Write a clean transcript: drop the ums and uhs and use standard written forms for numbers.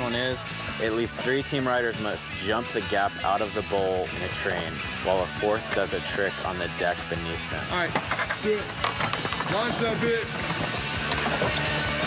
next one is, at least 3 team riders must jump the gap out of the bowl in a train, while a 4th does a trick on the deck beneath them. All right, let's do it. Launch that bitch.